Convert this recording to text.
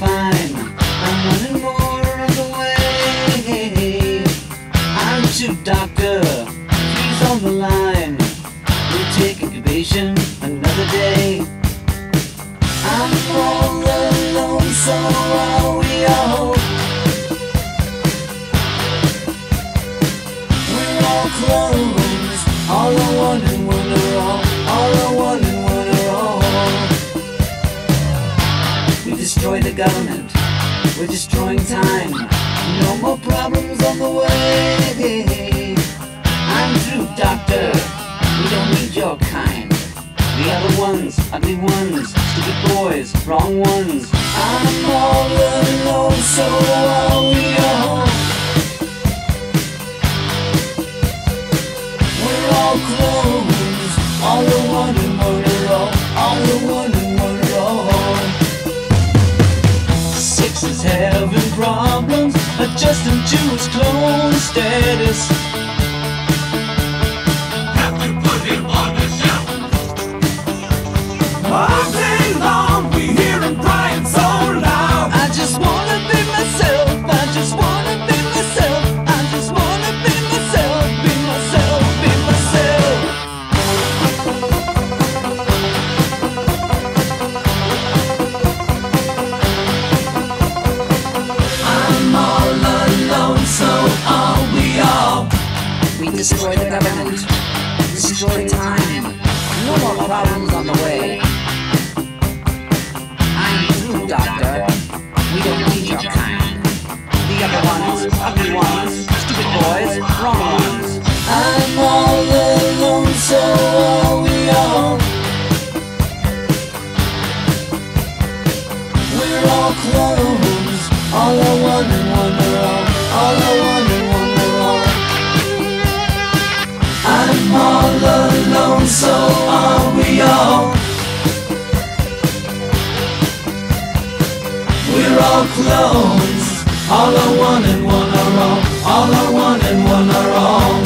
fine. I'm running more away. I'm Chief Doctor, he's on the line. We'll take incubation another day. I'm all alone, so are we all. We're all clones, all are one and one are all are one. Destroy the government, we're destroying time. No more problems on the way. I'm through, Doctor, we don't need your kind. The other ones, ugly ones, stupid boys, wrong ones. I'm all alone, so are we all. We're all clones, all the one and murder all the one and murder all. Six is having problems adjusting to his clone status. Have to put him on the shelf. All day long we hear him crying so loud. I just wanna be myself. I just wanna be myself. I just wanna be myself. Be myself. Be myself. Destroy the government, destroy time, no more problems on the way. I'm through, Doctor, we don't need your kind. The other ones, ugly ones, stupid boys, wrong ones. I'm all alone, so are we all. We're all clones, all are one and one are all. All are one and one. I'm all alone, so are we all. We're all clones, all are one and one are all. All are one and one are all.